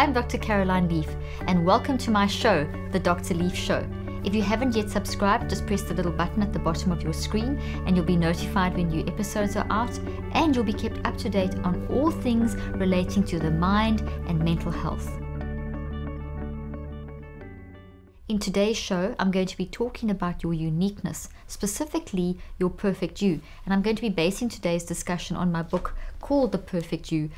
I'm Dr. Caroline Leaf, and welcome to my show, The Dr. Leaf Show. If you haven't yet subscribed, just press the little button at the bottom of your screen and you'll be notified when new episodes are out, and you'll be kept up to date on all things relating to the mind and mental health. In today's show, I'm going to be talking about your uniqueness, specifically your perfect you. And I'm going to be basing today's discussion on my book called The Perfect You,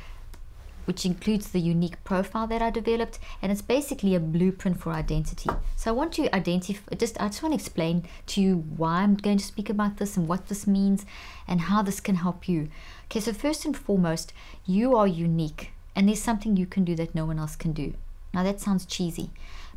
which includes the unique profile that I developed, and it's basically a blueprint for identity. So I want to explain to you why I'm going to speak about this and what this means and how this can help you. Okay, so first and foremost, you are unique, and there's something you can do that no one else can do. Now that sounds cheesy,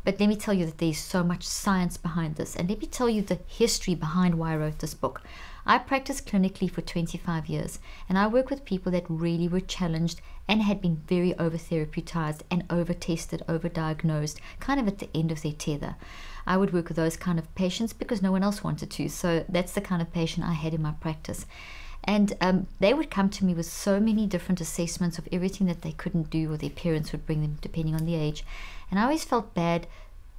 but let me tell you that there's so much science behind this, and let me tell you the history behind why I wrote this book. I practiced clinically for 25 years, and I work with people that really were challenged and had been very over-therapeutised and over-tested, over-diagnosed, kind of at the end of their tether. I would work with those kind of patients because no one else wanted to, so that's the kind of patient I had in my practice. And they would come to me with so many different assessments of everything that they couldn't do, or their parents would bring them, depending on the age. And I always felt bad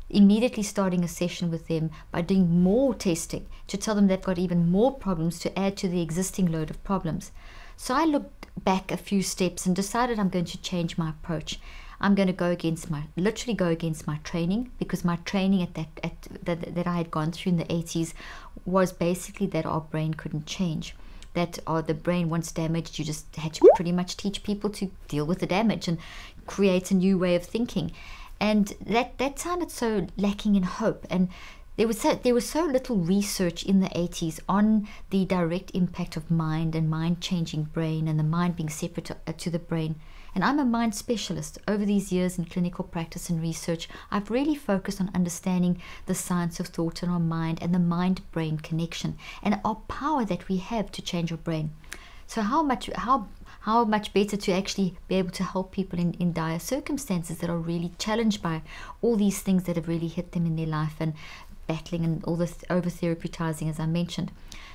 immediately starting a session with them by doing more testing to tell them they've got even more problems to add to the existing load of problems. So I looked back a few steps and decided I'm going to change my approach. I'm going to literally go against my training, because my training that I had gone through in the 80s was basically that our brain couldn't change. That the brain, once damaged, you just had to pretty much teach people to deal with the damage and create a new way of thinking. And that sounded so lacking in hope, and there was so little research in the 80s on the direct impact of mind and mind changing brain and the mind being separate to the brain. And I'm a mind specialist. Over these years in clinical practice and research, I've really focused on understanding the science of thought and our mind and the mind-brain connection and our power that we have to change our brain. So how much better to actually be able to help people in dire circumstances that are really challenged by all these things that have really hit them in their life, and battling and all the over-therapeutising, as I mentioned.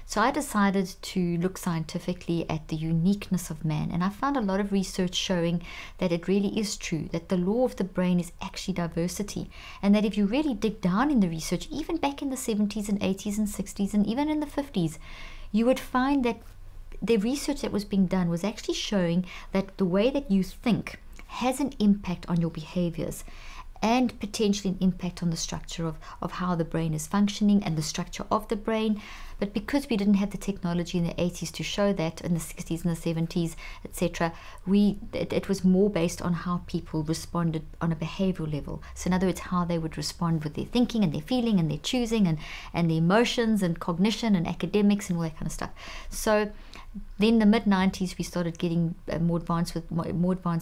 So I decided to look scientifically at the uniqueness of man, and I found a lot of research showing that it really is true, that the law of the brain is actually diversity, and that if you really dig down in the research, even back in the 70s and 80s and 60s and even in the 50s, you would find that the research that was being done was actually showing that the way that you think has an impact on your behaviors, and potentially an impact on the structure of how the brain is functioning and the structure of the brain. But because we didn't have the technology in the 80s to show that, in the 60s and the 70s, etc., it was more based on how people responded on a behavioral level. So in other words, how they would respond with their thinking and their feeling and their choosing and their emotions and cognition and academics and all that kind of stuff. So then the mid-90s, we started getting more advanced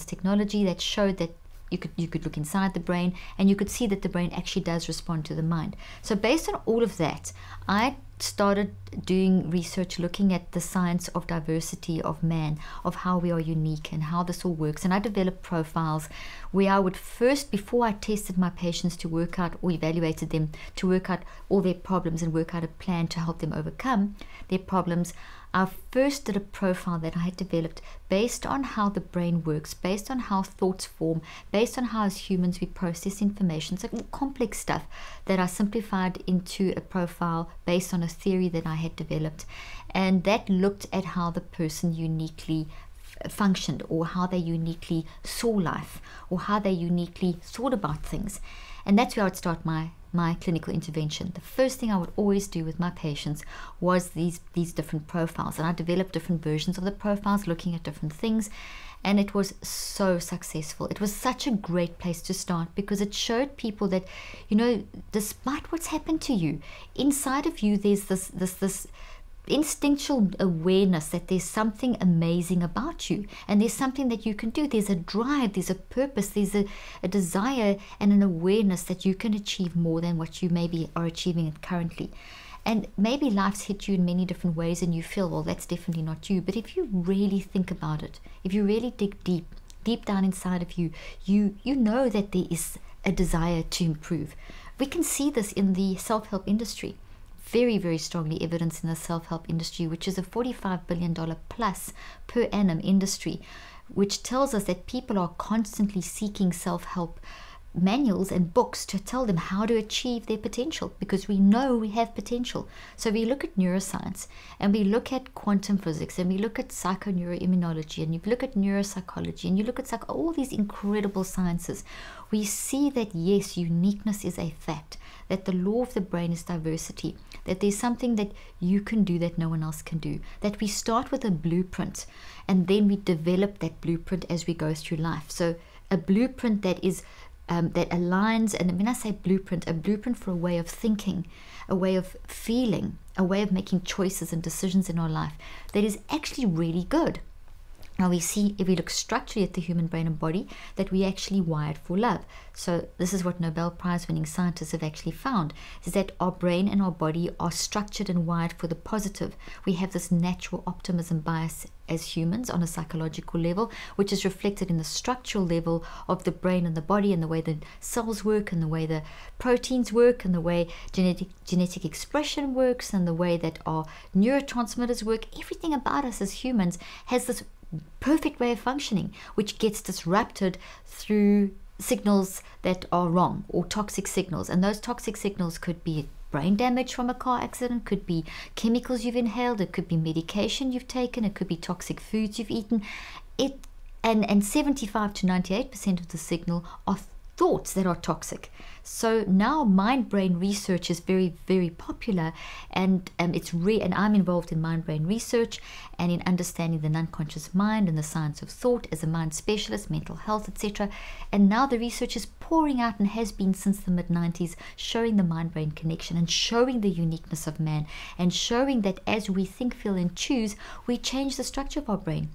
technology that showed that you could look inside the brain, and you could see that the brain actually does respond to the mind. So based on all of that, I started doing research looking at the science of diversity of man, of how we are unique and how this all works. And I developed profiles where I would first, before I tested my patients to work out, or evaluated them to work out all their problems and work out a plan to help them overcome their problems, I first did a profile that I had developed based on how the brain works, based on how thoughts form, based on how as humans we process information. It's like complex stuff that I simplified into a profile based on a theory that I had developed, and that looked at how the person uniquely functioned, or how they uniquely saw life, or how they uniquely thought about things. And that's where I would start my clinical intervention. The first thing I would always do with my patients was these different profiles, and I developed different versions of the profiles looking at different things, and it was so successful. It was such a great place to start, because it showed people that, you know, despite what's happened to you, inside of you there's this instinctual awareness that there's something amazing about you, and there's something that you can do. There's a drive, there's a purpose, there's a desire and an awareness that you can achieve more than what you maybe are achieving currently. And maybe life's hit you in many different ways and you feel, well, that's definitely not you. But if you really think about it, if you really dig deep down inside of you, you know that there is a desire to improve. We can see this in the self-help industry. very, very strongly evidenced in the self-help industry, which is a $45 billion plus per annum industry, which tells us that people are constantly seeking self-help manuals and books to tell them how to achieve their potential, because we know we have potential. So we look at neuroscience, and we look at quantum physics, and we look at psychoneuroimmunology, and you look at neuropsychology, and you look at all these incredible sciences. We see that yes, uniqueness is a fact, that the law of the brain is diversity, that there's something that you can do that no one else can do, that we start with a blueprint, and then we develop that blueprint as we go through life. So a blueprint that is that aligns, and when I say blueprint, a blueprint for a way of thinking, a way of feeling, a way of making choices and decisions in our life that is actually really good. Now we see, if we look structurally at the human brain and body, that we actually wired for love. So this is what Nobel Prize winning scientists have actually found, is that our brain and our body are structured and wired for the positive. We have this natural optimism bias as humans on a psychological level, which is reflected in the structural level of the brain and the body, and the way the cells work, and the way the proteins work, and the way genetic expression works, and the way that our neurotransmitters work. Everything about us as humans has this perfect way of functioning, which gets disrupted through signals that are wrong, or toxic signals. And those toxic signals could be brain damage from a car accident, could be chemicals you've inhaled, it could be medication you've taken, it could be toxic foods you've eaten. And 75 to 98% of the signal are thoughts that are toxic. So now mind-brain research is very, very popular, and and I'm involved in mind-brain research and in understanding the non-conscious mind and the science of thought as a mind specialist, mental health, etc. And now the research is pouring out, and has been since the mid-90s, showing the mind-brain connection, and showing the uniqueness of man, and showing that as we think, feel, and choose, we change the structure of our brain.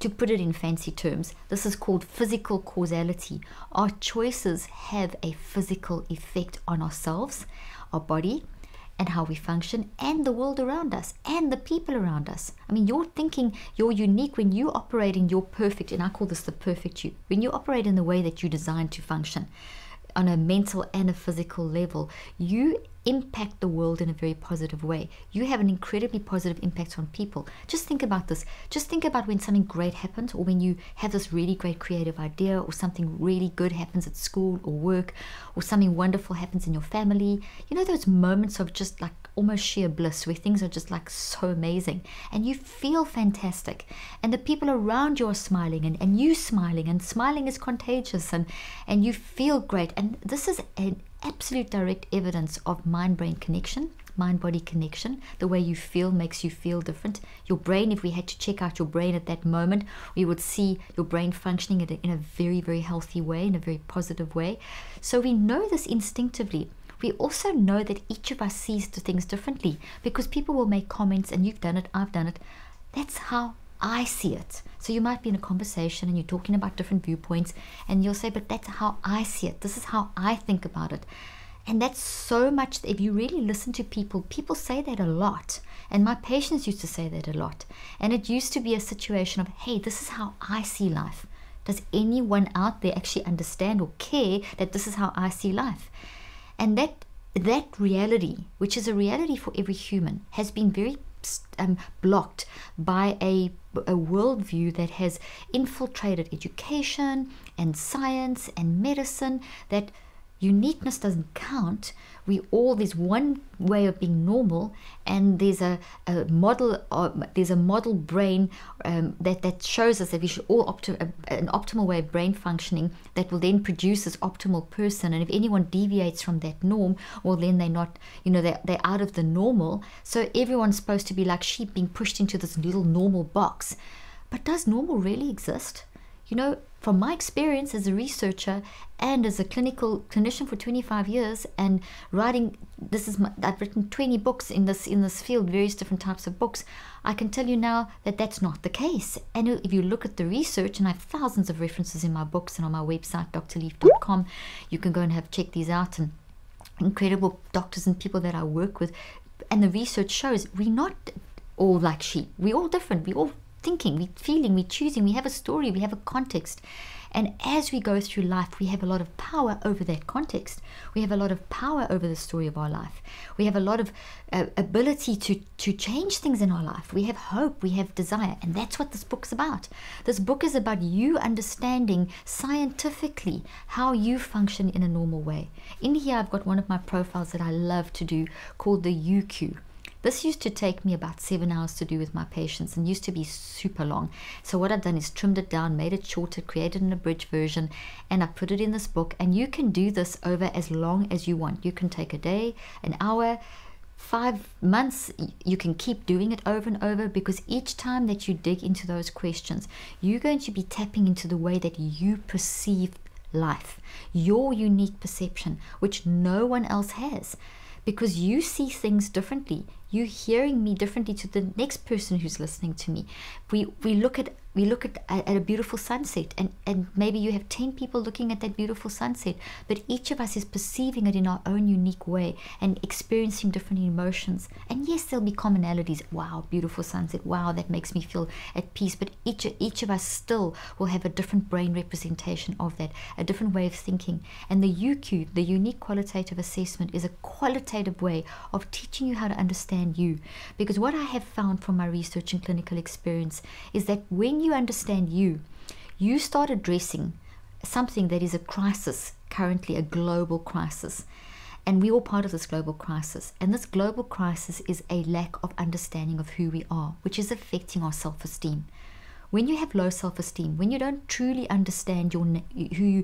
To put it in fancy terms, this is called physical causality. Our choices have a physical effect on ourselves, our body, and how we function, and the world around us, and the people around us. I mean, you're thinking you're unique when you operate in your perfect, and I call this the perfect you, when you operate in the way that you designed to function on a mental and a physical level. You impact the world in a very positive way. You have an incredibly positive impact on people. Just think about this. Just think about when something great happens, or when you have this really great creative idea, or something really good happens at school or work, or something wonderful happens in your family. You know, those moments of just like almost sheer bliss, where things are just like so amazing, and you feel fantastic, and the people around you are smiling, and you smiling, and smiling is contagious, and you feel great. And this is an absolute direct evidence of mind-brain connection, mind-body connection. The way you feel makes you feel different. Your brain, if we had to check out your brain at that moment, we would see your brain functioning in a very, very healthy way, in a very positive way. So we know this instinctively. We also know that each of us sees the things differently, because people will make comments, and you've done it, I've done it. That's how I see it. So you might be in a conversation, and you're talking about different viewpoints, and you'll say, but that's how I see it. This is how I think about it. And that's so much, if you really listen to people, people say that a lot. And my patients used to say that a lot. And it used to be a situation of, hey, this is how I see life. Does anyone out there actually understand or care that this is how I see life? And that reality, which is a reality for every human, has been very blocked by a worldview that has infiltrated education and science and medicine, that uniqueness doesn't count. We all, there's one way of being normal, and there's a model brain that shows us that we should all an optimal way of brain functioning that will then produce this optimal person. And if anyone deviates from that norm, well, then they're not, you know, they're out of the normal. So everyone's supposed to be like sheep being pushed into this little normal box. But does normal really exist? You know, from my experience as a researcher and as a clinician for 25 years, and writing, I've written 20 books in this field, various different types of books, I can tell you now that that's not the case. And if you look at the research, and I have thousands of references in my books and on my website, drleaf.com, you can go and check these out, and incredible doctors and people that I work with. And the research shows we're not all like sheep. We're all different. We're all thinking, we're feeling, we're choosing, we have a story, we have a context. And as we go through life, we have a lot of power over that context. We have a lot of power over the story of our life. We have a lot of ability to change things in our life. We have hope, we have desire, and that's what this book's about. This book is about you understanding scientifically how you function in a normal way. In here, I've got one of my profiles that I love to do called the UQ. This used to take me about 7 hours to do with my patients and used to be super long. So what I've done is trimmed it down, made it shorter, created an abridged version, and I put it in this book. And you can do this over as long as you want. You can take a day, an hour, 5 months. You can keep doing it over and over, because each time that you dig into those questions, you're going to be tapping into the way that you perceive life, your unique perception, which no one else has. Because you see things differently. You're hearing me differently to the next person who's listening to me. We look at a beautiful sunset, and maybe you have 10 people looking at that beautiful sunset, but each of us is perceiving it in our own unique way and experiencing different emotions. And yes, there'll be commonalities. Wow, beautiful sunset. Wow, that makes me feel at peace. But each of us still will have a different brain representation of that, a different way of thinking. And the UQ, the Unique Qualitative Assessment, is a qualitative way of teaching you how to understand you. Because what I have found from my research and clinical experience is that when you understand you, you start addressing something that is a crisis, currently a global crisis. And we're all part of this global crisis. And this global crisis is a lack of understanding of who we are, which is affecting our self-esteem. When you have low self-esteem, when you don't truly understand who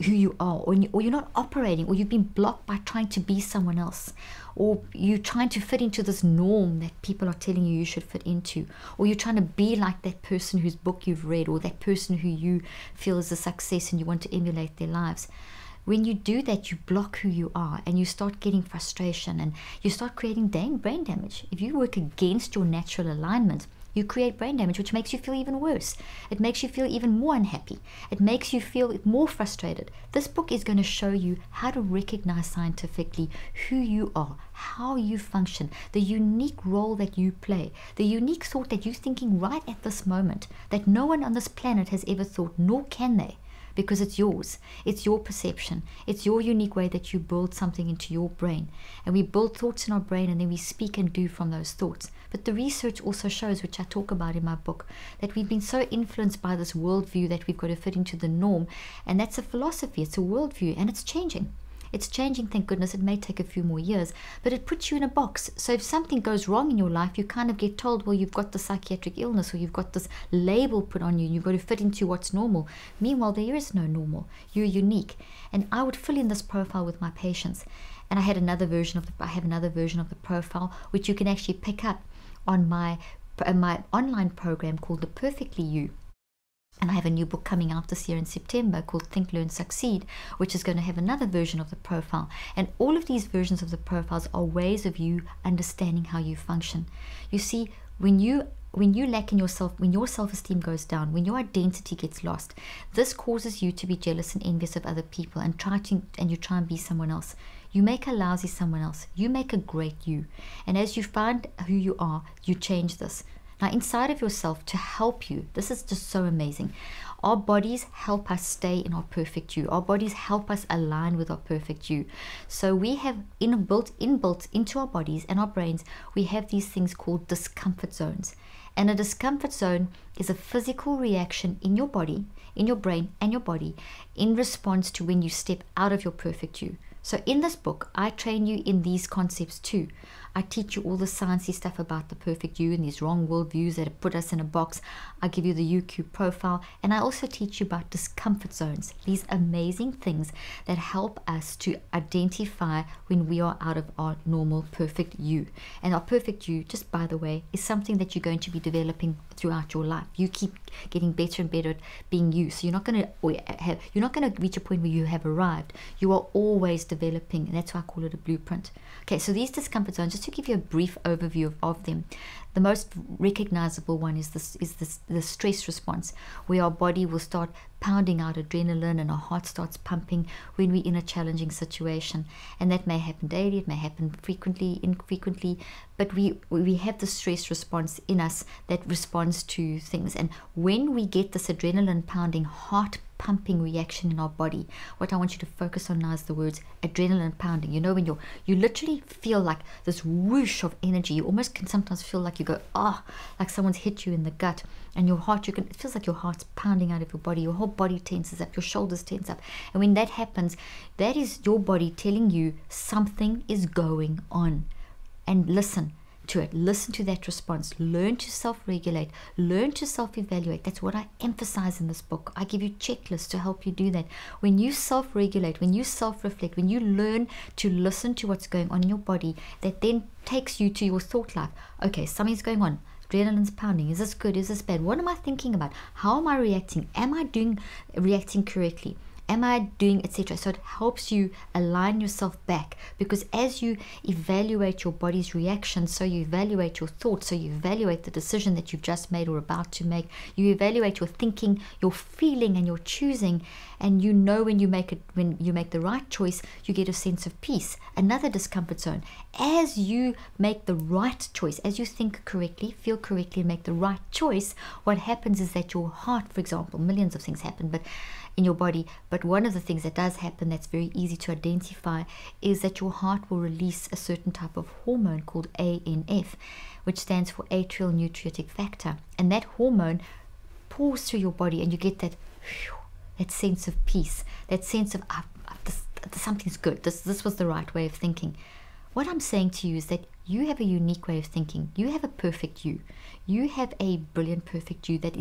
you are, or you're not operating, or you've been blocked by trying to be someone else, or you're trying to fit into this norm that people are telling you you should fit into, or you're trying to be like that person whose book you've read, or that person who you feel is a success and you want to emulate their lives. When you do that, you block who you are, and you start getting frustration, and you start creating brain damage. If you work against your natural alignment, you create brain damage, which makes you feel even worse. It makes you feel even more unhappy. It makes you feel more frustrated. This book is going to show you how to recognize scientifically who you are, how you function, the unique role that you play, the unique thought that you're thinking right at this moment that no one on this planet has ever thought, nor can they, because it's yours. It's your perception. It's your unique way that you build something into your brain. And we build thoughts in our brain, and then we speak and do from those thoughts. But the research also shows, which I talk about in my book, that we've been so influenced by this worldview that we've got to fit into the norm. And that's a philosophy, it's a worldview, and it's changing. It's changing, thank goodness. It may take a few more years, but it puts you in a box. So if something goes wrong in your life, you kind of get told, well, you've got the psychiatric illness, or you've got this label put on you, and you've got to fit into what's normal. Meanwhile, there is no normal. You're unique. And I would fill in this profile with my patients. And I had another version of the, I have another version of the profile, which you can actually pick up on my online program called The Perfect You. And I have a new book coming out this year in September called Think, Learn, Succeed, which is going to have another version of the profile. And all of these versions of the profiles are ways of you understanding how you function. You see, when you lack in yourself, when your self-esteem goes down, when your identity gets lost, this causes you to be jealous and envious of other people, and you try and be someone else. You make a lousy someone else. You make a great you. And as you find who you are, you change this. Now, inside of yourself, to help you, this is just so amazing. Our bodies help us stay in our perfect you. Our bodies help us align with our perfect you. So we have inbuilt into our bodies and our brains, we have these things called discomfort zones. And a discomfort zone is a physical reaction in your body, in your brain and your body, in response to when you step out of your perfect you. So in this book, I train you in these concepts too. I teach you all the sciencey stuff about the perfect you and these wrong worldviews that have put us in a box. I give you the UQ profile, and I also teach you about discomfort zones, these amazing things that help us to identify when we are out of our normal perfect you. And our perfect you, just by the way, is something that you're going to be developing throughout your life. You keep getting better and better at being you. So you're not going to reach a point where you have arrived. You are always developing, and that's why I call it a blueprint. Okay, so these discomfort zones, just to give you a brief overview of them, the most recognizable one is the stress response, where our body will start pounding out adrenaline and our heart starts pumping when we're in a challenging situation. And that may happen daily, it may happen frequently, infrequently, but we have the stress response in us that responds to things. And when we get this adrenaline pounding, heart pumping reaction in our body. What I want you to focus on now is the words adrenaline pounding. You know, when you literally feel like this whoosh of energy. You almost can sometimes feel like you go, ah, oh, like someone's hit you in the gut, and your heart, it feels like your heart's pounding out of your body. Your whole body tenses up, your shoulders tense up. And when that happens, that is your body telling you something is going on. And listen to it. Listen to that response. Learn to self-regulate. Learn to self-evaluate. That's what I emphasize in this book. I give you checklists to help you do that. When you self-regulate, when you self-reflect, when you learn to listen to what's going on in your body, that then takes you to your thought life. Okay, something's going on. Adrenaline's pounding. Is this good? Is this bad? What am I thinking about? How am I reacting? Am I reacting correctly? Am I doing, etc.? So it helps you align yourself back, because as you evaluate your body's reaction, so you evaluate your thoughts, so you evaluate the decision that you've just made or about to make, you evaluate your thinking, your feeling, and your choosing, and you know when you make it, when you make the right choice, you get a sense of peace, another discomfort zone. As you make the right choice, as you think correctly, feel correctly, and make the right choice, what happens is that your heart, for example, millions of things happen, but in your body, but one of the things that does happen that's very easy to identify is that your heart will release a certain type of hormone called ANF, which stands for atrial natriuretic factor, and that hormone pours through your body, and you get that, that sense of peace, that sense of something's good, this was the right way of thinking. What I'm saying to you is that you have a unique way of thinking. You have a perfect you. You have a brilliant perfect you that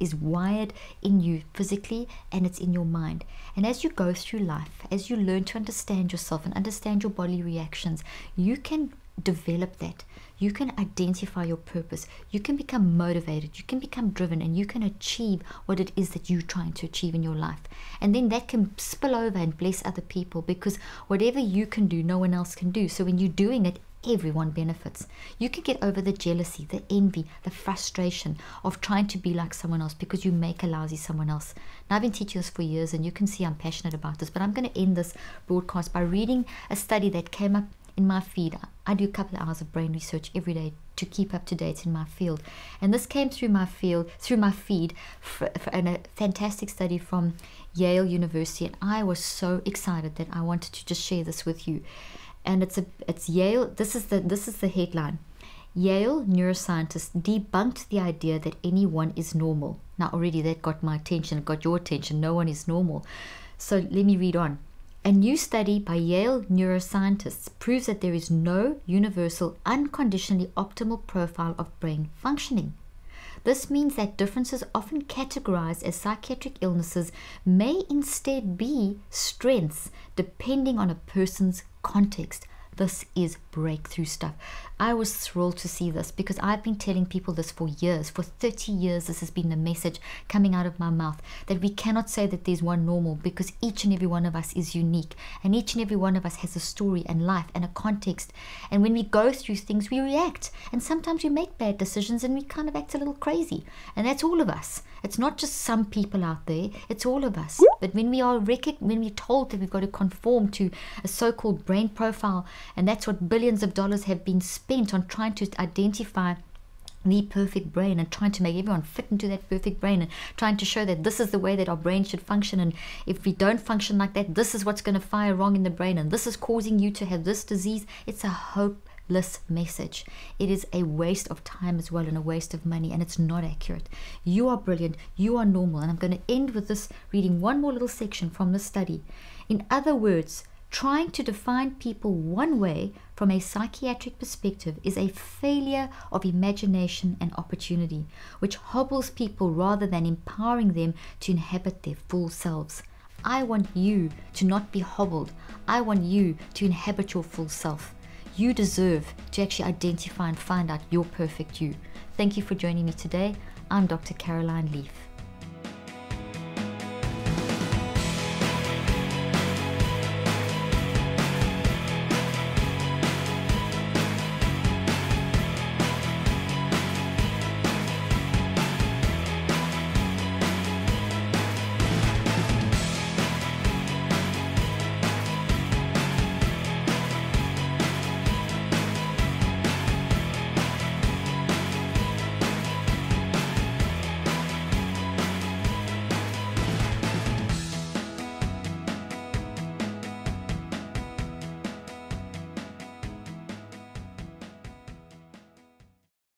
is wired in you physically, and it's in your mind. And as you go through life, as you learn to understand yourself and understand your body reactions, you can develop that. You can identify your purpose. You can become motivated. You can become driven, and you can achieve what it is that you're trying to achieve in your life. And then that can spill over and bless other people, because whatever you can do, no one else can do. So when you're doing it, everyone benefits. You can get over the jealousy, the envy, the frustration of trying to be like someone else because you make a lousy someone else. Now, I've been teaching this for years, and you can see I'm passionate about this, but I'm going to end this broadcast by reading a study that came up in my feed. I do a couple of hours of brain research every day to keep up to date in my field, and this came through my field, through my feed, and a fantastic study from Yale University, and I was so excited that I wanted to just share this with you. And it's Yale. This is the headline: Yale neuroscientists debunked the idea that anyone is normal. Now already that got my attention, got your attention. No one is normal. So let me read on. A new study by Yale neuroscientists proves that there is no universal, unconditionally optimal profile of brain functioning. This means that differences often categorized as psychiatric illnesses may instead be strengths depending on a person's context. This is breakthrough stuff. I was thrilled to see this, because I've been telling people this for years. For 30 years, this has been the message coming out of my mouth, that we cannot say that there's one normal, because each and every one of us is unique, and each and every one of us has a story and life and a context. And when we go through things, we react, and sometimes we make bad decisions, and we kind of act a little crazy. And that's all of us. It's not just some people out there. It's all of us. But when we are when we're told that we've got to conform to a so-called brain profile, and that's what billions of dollars have been spent on, trying to identify the perfect brain and trying to make everyone fit into that perfect brain and trying to show that this is the way that our brain should function, and if we don't function like that, this is what's going to fire wrong in the brain, and this is causing you to have this disease. It's a hopeless message. It is a waste of time as well, and a waste of money, and it's not accurate. You are brilliant. You are normal. And I'm going to end with this, reading one more little section from the study. In other words, trying to define people one way from a psychiatric perspective is a failure of imagination and opportunity, which hobbles people rather than empowering them to inhabit their full selves. I want you to not be hobbled. I want you to inhabit your full self. You deserve to actually identify and find out your perfect you. Thank you for joining me today. I'm Dr. Caroline Leaf.